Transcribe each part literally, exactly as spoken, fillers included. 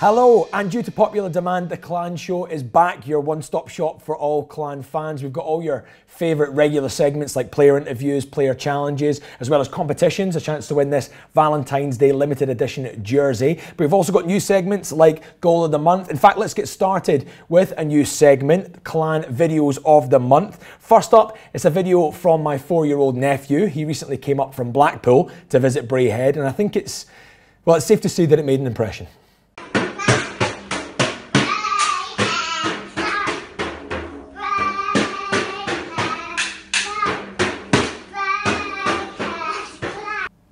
Hello, and due to popular demand, The Clan Show is back, your one-stop shop for all Clan fans. We've got all your favourite regular segments like player interviews, player challenges, as well as competitions, a chance to win this Valentine's Day limited edition jersey. But we've also got new segments like Goal of the Month. In fact, let's get started with a new segment, Clan Videos of the Month. First up, it's a video from my four-year-old nephew. He recently came up from Blackpool to visit Braehead, and I think it's, well, it's safe to say that it made an impression.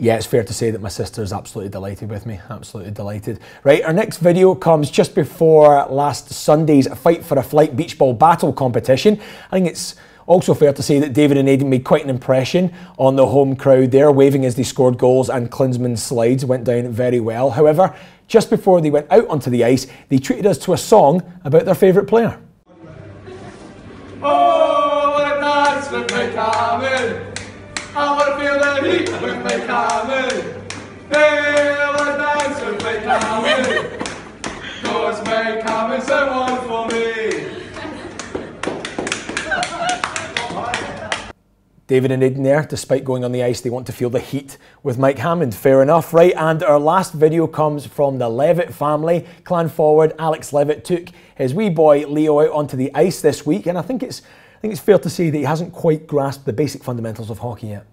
Yeah, it's fair to say that my sister's absolutely delighted with me, absolutely delighted. Right, our next video comes just before last Sunday's Fight for a Flight beach ball battle competition. I think it's also fair to say that David and Aidan made quite an impression on the home crowd there, waving as they scored goals, and Klinsmann's slides went down very well. However, just before they went out onto the ice, they treated us to a song about their favourite player. Oh, what a nice with Mike Hammond. I want to feel the heat with Mike Hammond. Hey, what a nice with Mike Hammond. Cause Mike Hammond's the one for me. David and Aidan there, despite going on the ice, they want to feel the heat with Mike Hammond. Fair enough, right? And our last video comes from the Levitt family. Clan forward Alex Levitt took his wee boy Leo out onto the ice this week, and I think it's I think it's fair to say that he hasn't quite grasped the basic fundamentals of hockey yet.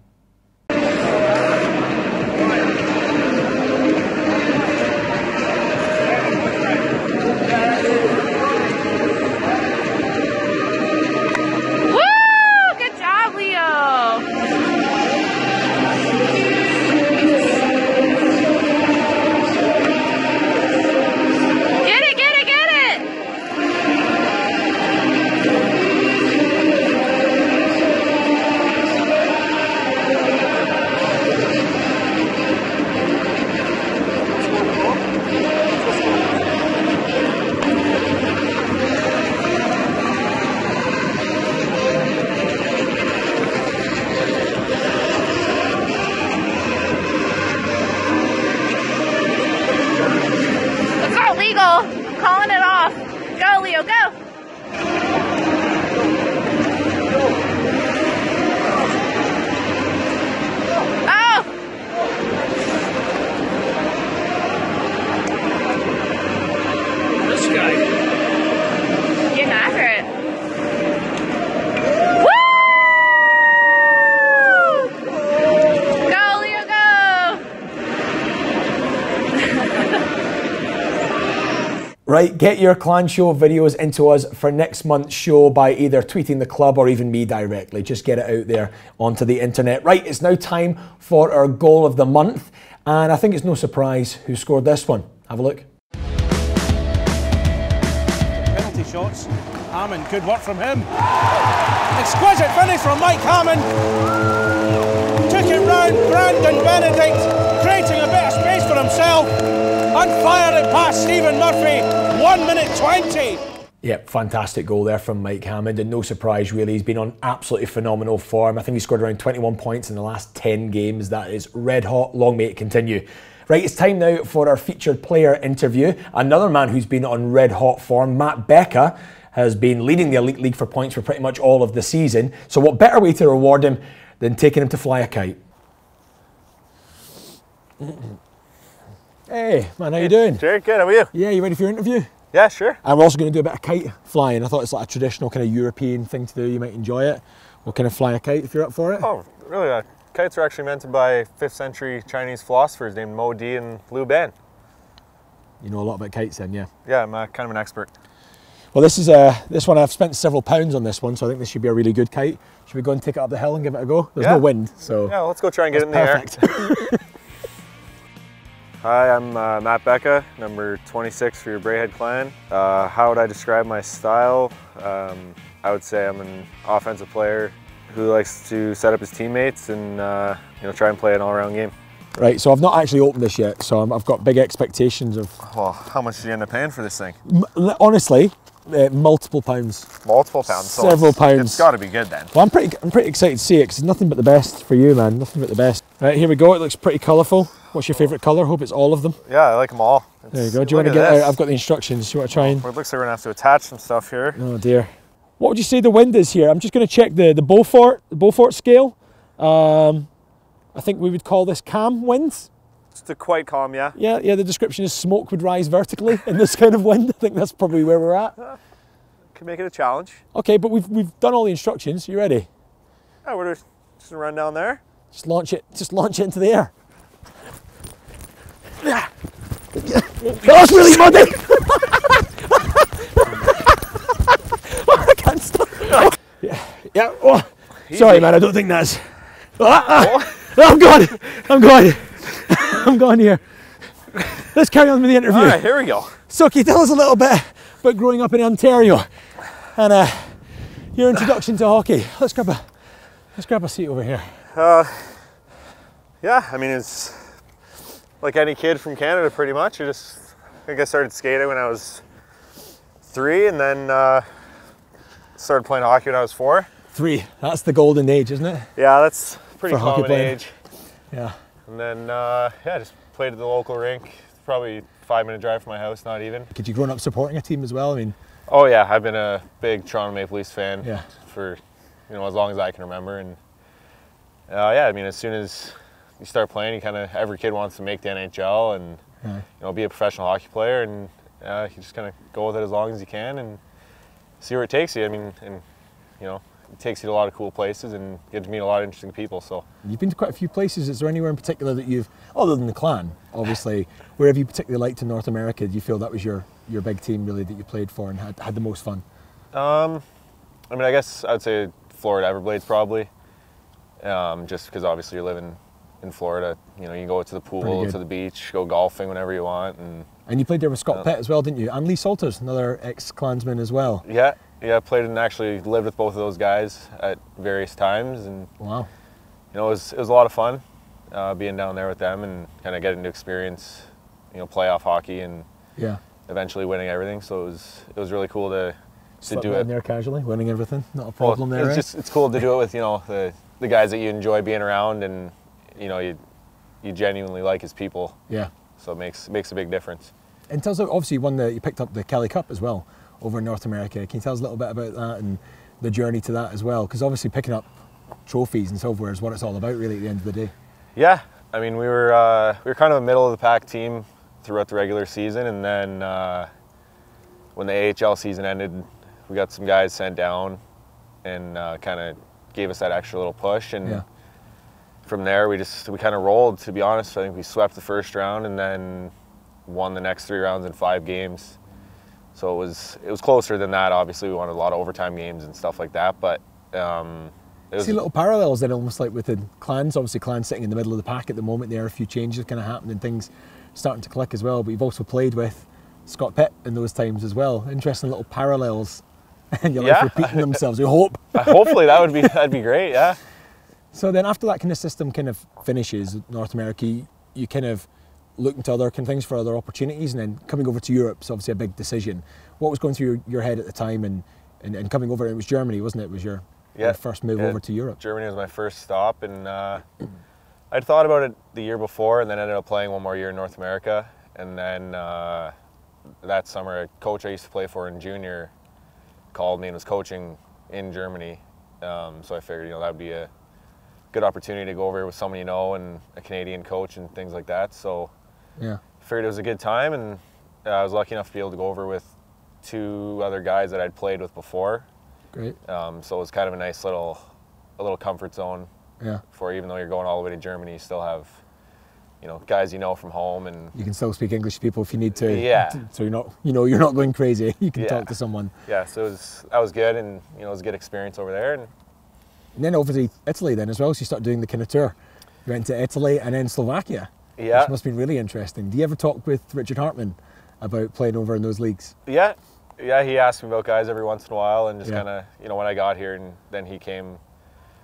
Right, get your Clan Show videos into us for next month's show by either tweeting the club or even me directly. Just get it out there onto the internet. Right, it's now time for our Goal of the Month, and I think it's no surprise who scored this one. Have a look. Penalty shots. Hammond, good work from him. Exquisite finish from Mike Hammond. Took it round, Brandon Benedict, creating a bit of space for himself. And fired it past Stephen Murphy, one minute twenty. Yep, fantastic goal there from Mike Hammond, and no surprise really, he's been on absolutely phenomenal form. I think he scored around twenty-one points in the last ten games. That is red hot, long may it continue. Right, it's time now for our featured player interview. Another man who's been on red hot form, Matt Becker, has been leading the Elite League for points for pretty much all of the season. So what better way to reward him than taking him to fly a kite? Hey, man, how you doing? Sure, good, how are you? Yeah, you ready for your interview? Yeah, sure. And we're also going to do a bit of kite flying. I thought it's like a traditional kind of European thing to do. You might enjoy it. We'll kind of fly a kite if you're up for it. Oh, really? Uh, kites were actually invented by fifth century Chinese philosophers named Mo Di and Lu Ban. You know a lot about kites then, yeah? Yeah, I'm uh, kind of an expert. Well, this is a, this one, I've spent several pounds on this one, so I think this should be a really good kite. Should we go and take it up the hill and give it a go? There's yeah. no wind, so... Yeah, let's go try and get it in perfect. the air. Hi, I'm uh, Matt Becker, number twenty-six for your Braehead Clan. Uh, how would I describe my style? Um, I would say I'm an offensive player who likes to set up his teammates and uh, you know, try and play an all-around game. Right, so I've not actually opened this yet, so I'm, I've got big expectations of... Well, how much do you end up paying for this thing? M honestly, Uh, multiple pounds. Multiple pounds. Several so pounds. It's got to be good then. Well, I'm pretty, I'm pretty excited to see it because it's nothing but the best for you, man. Nothing but the best. Right, here we go. It looks pretty colourful. What's your favourite colour? Hope it's all of them. Yeah, I like them all. It's, there you go. Do you want to get out? I've got the instructions. Do you want to try and... Well, it looks like we're going to have to attach some stuff here. Oh, dear. What would you say the wind is here? I'm just going to check the, the Beaufort, the Beaufort scale. Um, I think we would call this calm winds. To quite calm, yeah. Yeah, yeah. The description is smoke would rise vertically in this kind of wind. I think that's probably where we're at. Uh, can make it a challenge. Okay, but we've we've done all the instructions. You ready? Yeah, we're just gonna run down there. Just launch it. Just launch it into the air. Yeah. Oh, that's really muddy. Oh, I can't stop. No. Yeah. Yeah. Oh. Sorry, man. I don't think that's. Ah, ah. Oh. I'm gone. I'm gone. I'm going here. Let's carry on with the interview. All right, here we go. So, can you tell us a little bit about growing up in Ontario and uh, your introduction to hockey? Let's grab a let's grab a seat over here. Uh, yeah, I mean, it's like any kid from Canada, pretty much. I just I think I started skating when I was three, and then uh, started playing hockey when I was four. Three. That's the golden age, isn't it? Yeah, that's pretty For common age. Yeah. And then, uh, yeah, just played at the local rink. It's probably a five-minute drive from my house, not even. Did you grow up supporting a team as well? I mean, oh yeah, I've been a big Toronto Maple Leafs fan yeah. for, you know, as long as I can remember. And uh, yeah, I mean, as soon as you start playing, you kind of every kid wants to make the N H L and yeah. you know be a professional hockey player, and uh, you just kind of go with it as long as you can and see where it takes you. I mean, and you know. It takes you to a lot of cool places and get to meet a lot of interesting people. So you've been to quite a few places. Is there anywhere in particular that you've, other than the Clan, obviously, where have you particularly liked in North America? Do you feel that was your your big team really that you played for and had had the most fun? Um, I mean, I guess I'd say Florida Everblades probably, um, just because obviously you're living in Florida. You know, you can go to the pool, to the beach, go golfing whenever you want, and and you played there with Scott uh, Pitt as well, didn't you? And Lee Salters, another ex-Klansman as well. Yeah. Yeah, I played and actually lived with both of those guys at various times, and wow, you know, it was it was a lot of fun uh, being down there with them and kind of getting to experience, you know, playoff hockey and yeah, eventually winning everything. So it was it was really cool to to Slept do it there casually, winning everything, not a problem well, there. It's right? just it's cool to do it with you know the the guys that you enjoy being around and you know you you genuinely like as people. Yeah, so it makes it makes a big difference. And tells us obviously you won the you picked up the Kelly Cup as well. Over in North America. Can you tell us a little bit about that and the journey to that as well? Because obviously picking up trophies and silverware is what it's all about really at the end of the day. Yeah, I mean we were uh, we were kind of a middle of the pack team throughout the regular season, and then uh, when the A H L season ended we got some guys sent down and uh, kind of gave us that extra little push, and yeah. from there we just we kind of rolled, to be honest. I think we swept the first round and then won the next three rounds in five games. So it was it was closer than that. Obviously, we wanted a lot of overtime games and stuff like that. But um, it was, see little parallels then, almost like within Clans. Obviously, Clans sitting in the middle of the pack at the moment. There are a few changes kind of happening, things starting to click as well. But you've also played with Scott Pitt in those times as well. Interesting little parallels, and you're yeah. like repeating themselves. You hope. Hopefully, that would be that'd be great. Yeah. So then, after that kind of system kind of finishes North America, you, you kind of. looking to other kind of things for other opportunities, and then coming over to Europe is obviously a big decision. What was going through your, your head at the time, and, and, and coming over? It was Germany, wasn't it? It was your, yeah, your first move yeah, over to Europe. Germany was my first stop, and uh, I'd thought about it the year before, and then ended up playing one more year in North America. And then uh, that summer, a coach I used to play for in junior called me and was coaching in Germany. Um, so I figured, you know, that would be a good opportunity to go over with someone you know and a Canadian coach and things like that. So. Yeah, figured it was a good time, and uh, I was lucky enough to be able to go over with two other guys that I'd played with before. Great. Um, so it was kind of a nice little, a little comfort zone. Yeah. For even though you're going all the way to Germany, you still have, you know, guys you know from home, and you can still speak English to people if you need to. Yeah. So you're not, you know, you're not going crazy. You can yeah. talk to someone. Yeah. So it was, that was good, and you know, it was a good experience over there, and, and then over to Italy then as well. So you start doing the kind of tour. You went to Italy and then Slovakia. Yeah. Which must be really interesting. Do you ever talk with Richard Hartman about playing over in those leagues? Yeah, yeah. He asked me about guys every once in a while, and just yeah. kind of, you know, when I got here, and then he came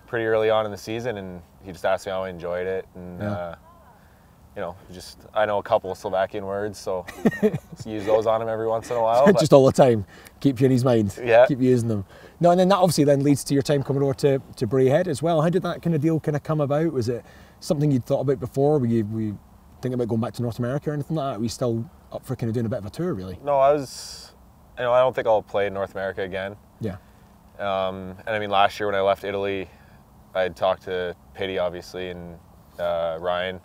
pretty early on in the season, and he just asked me how I enjoyed it, and yeah. uh, you know, just, I know a couple of Slovakian words, so just use those on him every once in a while. But just all the time. Keep you in his mind. Yeah. Keep using them. No, and then that obviously then leads to your time coming over to, to Braehead as well. How did that kind of deal kind of come about? Was it something you'd thought about before? Were you, were you thinking about going back to North America or anything like that? Were you still up for kind of doing a bit of a tour, really? No, I was, you know, I don't think I'll play in North America again. Yeah. Um, and I mean, last year when I left Italy, I had talked to Pitti, obviously, and uh, Ryan.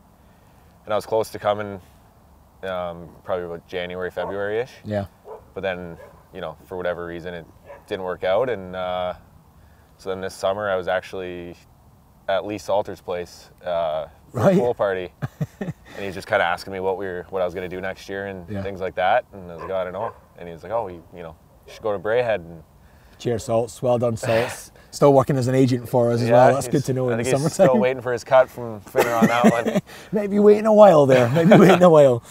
And I was close to coming, um, probably about January, February-ish. Yeah. But then, you know, for whatever reason, it didn't work out. And uh, so then this summer, I was actually at Lee Salters' place uh, for right. a pool party. And he was just kind of asking me what we were, what I was going to do next year and yeah. things like that. And I was like, oh, I don't know. And he was like, oh, you, you know, you should go to Braehead. And cheers, Salts. Well done, Salts. Still working as an agent for us as yeah, well. That's good to know. I in think the he's summertime. Still waiting for his cut from Finner on that one. Maybe waiting a while there. Maybe waiting a while.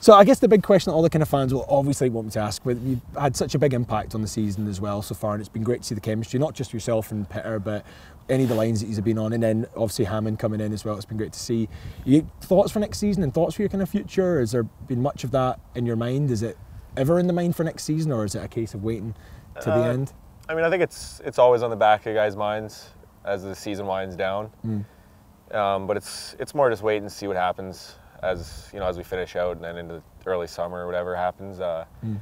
So I guess the big question that all the kind of fans will obviously want me to ask, but you've had such a big impact on the season as well so far, and it's been great to see the chemistry, not just yourself and Pitter, but any of the lines that he's been on, and then obviously Hammond coming in as well. It's been great to see. You, thoughts for next season and thoughts for your kind of future? Has there been much of that in your mind? Is it ever in the mind for next season, or is it a case of waiting to uh, the end? I mean, I think it's it's always on the back of guys' minds as the season winds down. Mm. Um, but it's it's more just wait and see what happens as you know as we finish out and then into early summer or whatever happens. Uh, mm.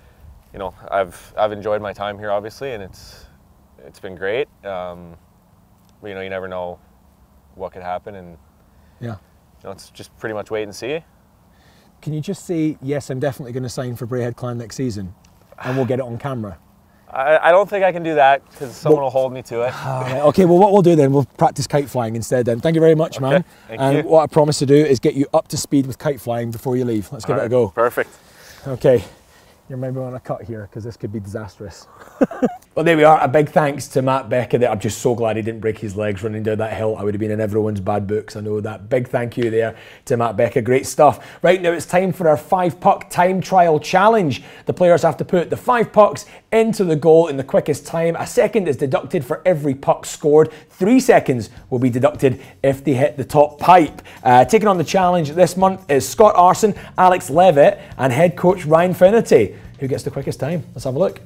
You know, I've I've enjoyed my time here obviously, and it's it's been great. Um, but you know, you never know what could happen, and yeah, you know, it's just pretty much wait and see. Can you just say yes? I'm definitely going to sign for Braehead Clan next season, and we'll get it on camera. I, I don't think I can do that because someone well, will hold me to it. Right, okay, well what we'll do then, we'll practice kite flying instead then. Thank you very much, okay, man. And you. What I promise to do is get you up to speed with kite flying before you leave. Let's give right, it a go. Perfect. Okay, you might want to cut here because this could be disastrous. Well, there we are. A big thanks to Matt Becker. There. I'm just so glad he didn't break his legs running down that hill. I would have been in everyone's bad books. I know that. Big thank you there to Matt Becker. Great stuff. Right now, it's time for our five puck time trial challenge. The players have to put the five pucks into the goal in the quickest time. A second is deducted for every puck scored. Three seconds will be deducted if they hit the top pipe. Uh, taking on the challenge this month is Scott Aarsen, Alex Levitt, and head coach Ryan Finnerty. Who gets the quickest time? Let's have a look.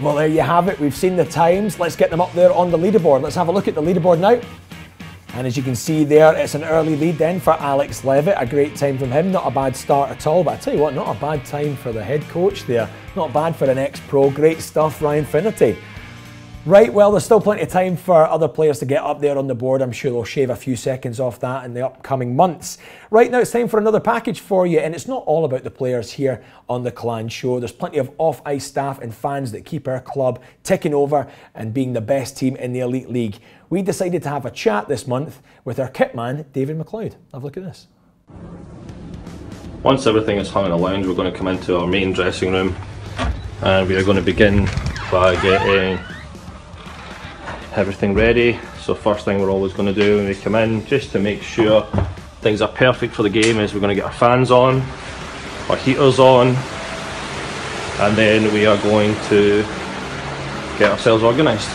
Well, there you have it. We've seen the times. Let's get them up there on the leaderboard. Let's have a look at the leaderboard now. And as you can see there, it's an early lead then for Alex Levitt. A great time from him. Not a bad start at all. But I tell you what, not a bad time for the head coach there. Not bad for an ex-pro. Great stuff, Ryan Finnerty. Right, well, there's still plenty of time for other players to get up there on the board. I'm sure they'll shave a few seconds off that in the upcoming months. Right now, it's time for another package for you, and it's not all about the players here on the Clan Show. There's plenty of off-ice staff and fans that keep our club ticking over and being the best team in the Elite League. We decided to have a chat this month with our kit man, David McLeod. Have a look at this. Once everything is hung in a lounge, we're going to come into our main dressing room, and we are going to begin by getting everything ready. So first thing we're always going to do when we come in, just to make sure things are perfect for the game, is we're going to get our fans on, our heaters on, and then we are going to get ourselves organised.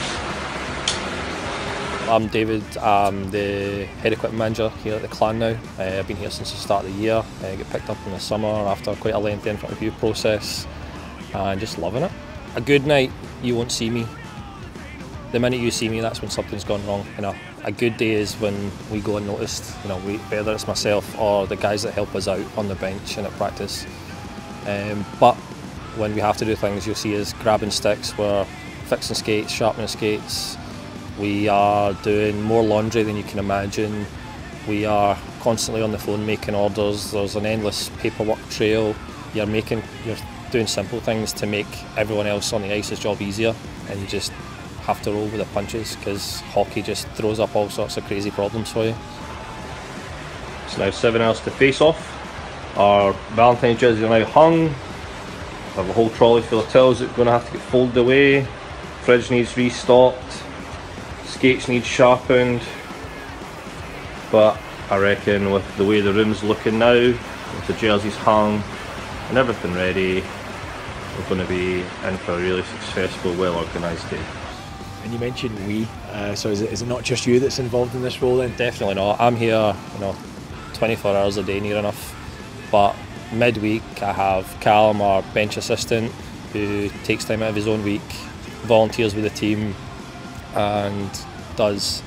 I'm David, I'm the head equipment manager here at the Clan now. Uh, I've been here since the start of the year. I got picked up in the summer after quite a lengthy interview process, and just loving it. A good night, you won't see me. the minute you see me, that's when something's gone wrong. You know, a good day is when we go unnoticed. You know, we, whether it's myself or the guys that help us out on the bench and at practice. Um, but when we have to do things, you'll see us grabbing sticks, we're fixing skates, sharpening skates. We are doing more laundry than you can imagine. We are constantly on the phone making orders. There's an endless paperwork trail. You're making, you're doing simple things to make everyone else on the ice's job easier, and you just have to roll with the punches because hockey just throws up all sorts of crazy problems for you. It's now seven hours to face off. Our Valentine's jerseys are now hung. I have a whole trolley full of towels that are going to have to get folded away. Fridge needs restocked. Skates need sharpened. But I reckon with the way the room's looking now, with the jerseys hung and everything ready, we're going to be in for a really successful, well-organised day. And you mentioned we, uh, so is it, is it not just you that's involved in this role then? Definitely not. I'm here, you know, twenty-four hours a day near enough. But midweek I have Callum, our bench assistant, who takes time out of his own week, volunteers with the team and does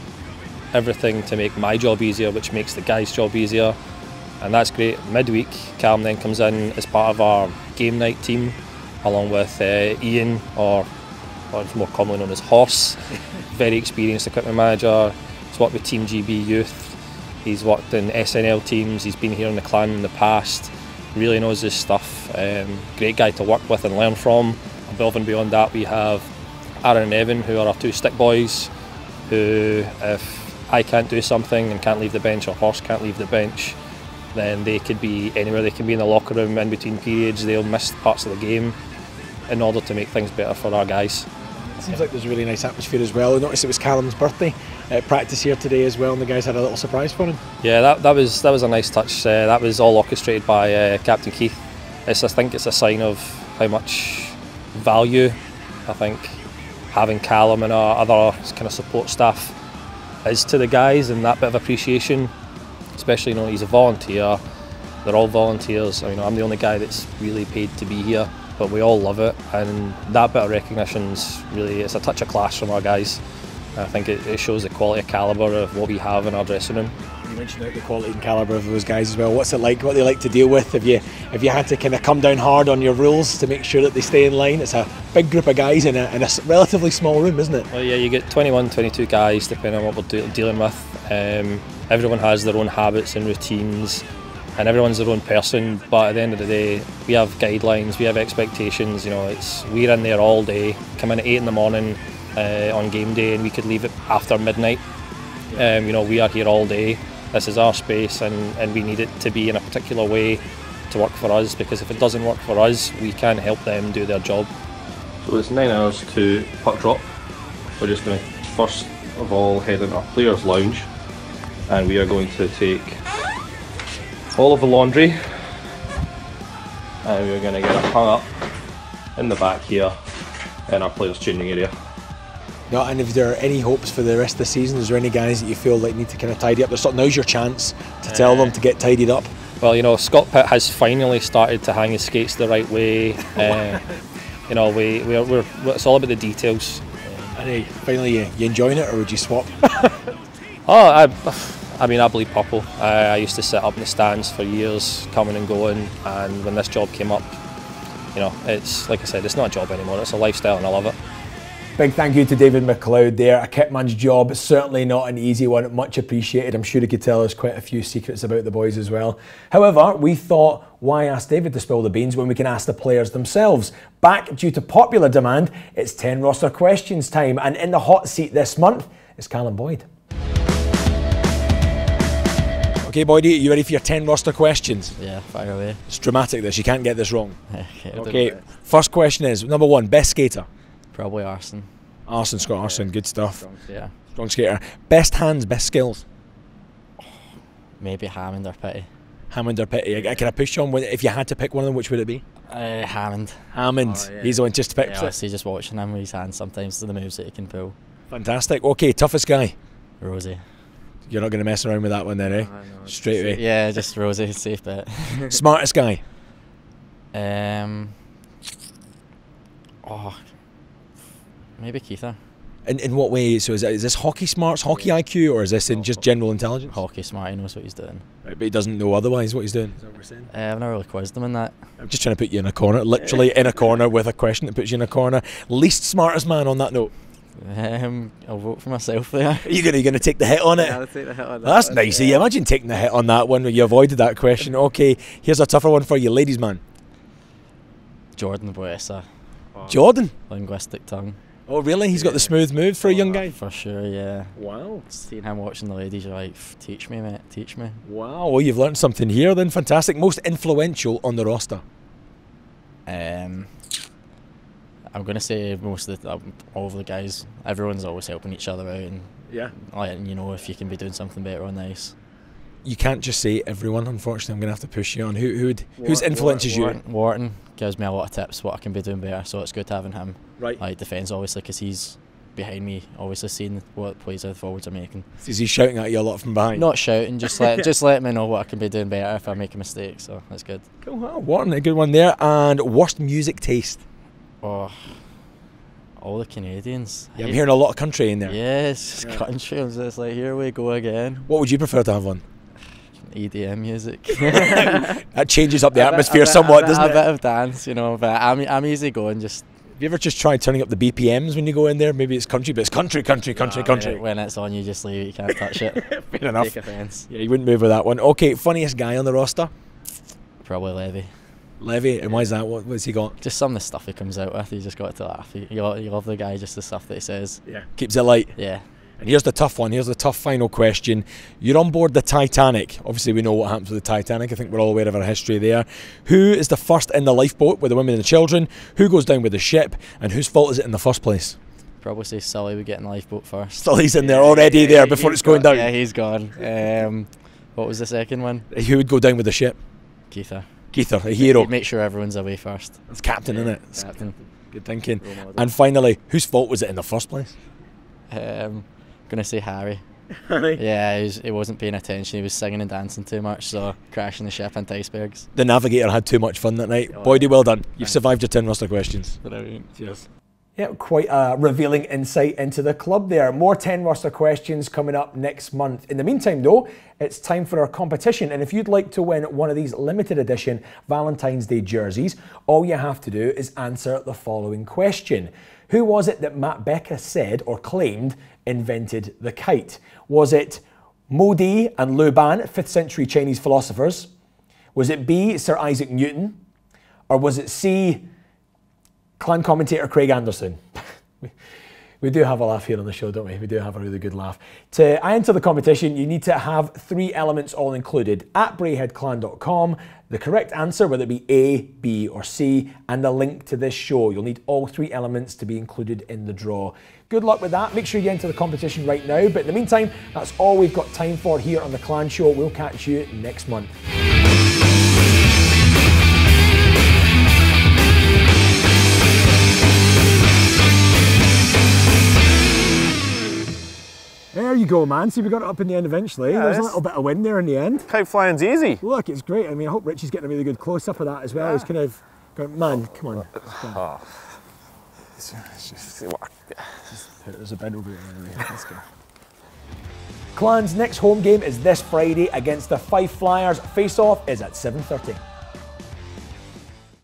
everything to make my job easier, which makes the guys' job easier, and that's great. Midweek Callum then comes in as part of our game night team along with uh, Ian, or or it's more commonly known as Horse, very experienced equipment manager. He's worked with Team G B Youth. He's worked in S N L teams, he's been here in the Clan in the past, really knows his stuff. Um, great guy to work with and learn from. Above and beyond that, we have Aaron and Evan, who are our two stick boys, who if I can't do something and can't leave the bench, or Horse can't leave the bench, then they could be anywhere. They can be in the locker room in between periods, they'll miss parts of the game in order to make things better for our guys. It seems like there's a really nice atmosphere as well. I noticed it was Callum's birthday at practice here today as well, and the guys had a little surprise for him. Yeah, that, that was that was a nice touch. Uh, that was all orchestrated by uh, Captain Keith. It's, I think it's a sign of how much value, I think, having Callum and our other kind of support staff is to the guys, and that bit of appreciation, especially knowing he's a volunteer. They're all volunteers. I mean, I'm the only guy that's really paid to be here, but we all love it, and that bit of recognition's really, it's a touch of class from our guys. I think it, it shows the quality of calibre of what we have in our dressing room. You mentioned the quality and calibre of those guys as well. What's it like, what they like to deal with? Have you, have you had to kind of come down hard on your rules to make sure that they stay in line? It's a big group of guys in a, in a relatively small room, isn't it? Well, yeah, you get twenty-one, twenty-two guys depending on what we're de dealing with. Um, everyone has their own habits and routines, and everyone's their own person, but at the end of the day, we have guidelines, we have expectations. You know, it's, we're in there all day, come in at eight in the morning uh, on game day, and we could leave it after midnight. Um, you know, we are here all day, this is our space, and, and we need it to be in a particular way to work for us, because if it doesn't work for us, we can't help them do their job. So it's nine hours to puck drop. We're just going to first of all head into our players' lounge, and we are going to take all of the laundry, and we're going to get it hung up in the back here in our players' changing area. No, and if there are any hopes for the rest of the season, is there any guys that you feel like need to kind of tidy up? There's something, now's your chance to tell uh, them to get tidied up. Well, you know, Scott Pitt has finally started to hang his skates the right way. Uh, you know, we we're, we're it's all about the details. And finally, you, you enjoying it, or would you swap? oh, I. I mean, I bleed purple. I, I used to sit up in the stands for years, coming and going, and when this job came up, you know, it's, like I said, it's not a job anymore, it's a lifestyle, and I love it. Big thank you to David McLeod there. A kitman's job, certainly not an easy one, much appreciated. I'm sure he could tell us quite a few secrets about the boys as well. However, we thought, why ask David to spill the beans when we can ask the players themselves? Back due to popular demand, it's ten roster questions time, and in the hot seat this month is Callum Boyd. Okay, Boyd, you ready for your ten roster questions? Yeah, fire away. It's dramatic this, you can't get this wrong. okay, okay. First question is, number one, best skater? Probably Aarsen. Aarsen, Scott Aarsen, yeah. Good stuff. Strong, yeah. Strong skater. Best hands, best skills? Maybe Hammond or Pitty. Hammond or Pitty. Yeah. Can I push you on, if you had to pick one of them, which would it be? Uh, Hammond. Hammond, oh, yeah. He's the one just to pick. Yeah, honestly, just watching him with his hands sometimes, to the moves that he can pull. Fantastic. Okay, toughest guy? Rosie. You're not going to mess around with that one then, eh? No, no, straight away. Yeah, just Rosie, safe bet. Smartest guy? Um, oh, maybe Keitha. In, in what way? So is, that, is this hockey smarts, hockey I Q, or is this in just general intelligence? Hockey smart, he knows what he's doing. Right, but he doesn't know otherwise what he's doing. Is that what we're saying? Uh, I've not really quizzed him in that. I'm just trying to put you in a corner, literally in a corner with a question that puts you in a corner. Least smartest man on that note. Um, I'll vote for myself there. Are you going to take the hit on it? Yeah, I'll take the hit on that. That's one. Nice of you. Imagine taking the hit on that one where you avoided that question. Okay, here's a tougher one for you, ladies man. Jordan Buesa. Oh. Jordan? Linguistic tongue. Oh really? He's got the smooth move for oh, a young guy? For sure, yeah. Wow. Seeing him watching the ladies, you're like, teach me mate, teach me. Wow, well you've learned something here then, fantastic. Most influential on the roster? Um, I'm going to say most of the, um, all of the guys, everyone's always helping each other out and yeah, letting you know if you can be doing something better on the ice. You can't just say everyone, unfortunately. I'm going to have to push you on. Who, who'd, Wharton, whose influences Wharton, you? Wharton gives me a lot of tips what I can be doing better, so it's good having him. Right. Like defence, obviously, because he's behind me, obviously seeing what plays the forwards are making. Is he shouting at you a lot from behind? Not shouting, just let just let me know what I can be doing better if I make a mistake, so that's good. Cool, well, Wharton, a good one there. And worst music taste? Oh, all the Canadians. Yeah, I'm hearing a lot of country in there. Yes, yeah, country. I'm just like, here we go again. What would you prefer to have on? E D M music. That changes up the a atmosphere bit, somewhat, bit, doesn't a it? A bit of dance, you know, but I'm, I'm easy going. Just have you ever just tried turning up the B P Ms when you go in there? Maybe it's country, but it's country, country, country, nah, country. When it's on, you just leave it, you can't touch it. Fair enough. Take offence. Yeah, you wouldn't move with that one. Okay, funniest guy on the roster? Probably Levy. Levy, and why is that? What, what's he got? Just some of the stuff he comes out with, you just got to laugh. You, you love the guy, just the stuff that he says. Yeah. Keeps it light. Yeah. And here's the tough one, here's the tough final question. You're on board the Titanic. Obviously we know what happens with the Titanic. I think we're all aware of our history there. Who is the first in the lifeboat with the women and the children? Who goes down with the ship? And whose fault is it in the first place? Probably say Sully would get in the lifeboat first. Sully's in there already yeah, there before it's going got, down. Yeah, he's gone. Um, what was the second one? Who would go down with the ship? Keither. Keither, a hero. He'd make sure everyone's away first. It's captain, yeah, isn't it? It's captain. Good thinking. And finally, whose fault was it in the first place? Um... Gonna say Harry. Harry? Yeah, he, was, he wasn't paying attention. He was singing and dancing too much, so crashing the ship into icebergs. The navigator had too much fun that night. Oh, Boydie, well done. You've survived your ten roster questions. Brilliant. Cheers. Yeah, quite a revealing insight into the club there. More ten roster questions coming up next month. In the meantime, though, it's time for our competition. And if you'd like to win one of these limited edition Valentine's Day jerseys, all you have to do is answer the following question. Who was it that Matt Becker said or claimed invented the kite? Was it Mo Di and Lu Ban, fifth century Chinese philosophers? Was it B, Sir Isaac Newton? Or was it C, Clan commentator Craig Anderson? we, we do have a laugh here on the show, don't we? We do have a really good laugh. To enter the competition, you need to have three elements all included at braehead clan dot com, the correct answer, whether it be A, B or C, and a link to this show. You'll need all three elements to be included in the draw. Good luck with that. Make sure you enter the competition right now. But in the meantime, that's all we've got time for here on The Clan Show. We'll catch you next month. There you go, man. See, we got it up in the end eventually. Yeah, there's a little bit of wind there in the end. Kite flying's easy. Look, it's great. I mean, I hope Richie's getting a really good close-up of that as well. Yeah. He's kind of going, man, come on. Oh. It's just, there's a bend over here anyway. Let's go. Clan's next home game is this Friday against the Fife Flyers. Face-off is at seven thirty.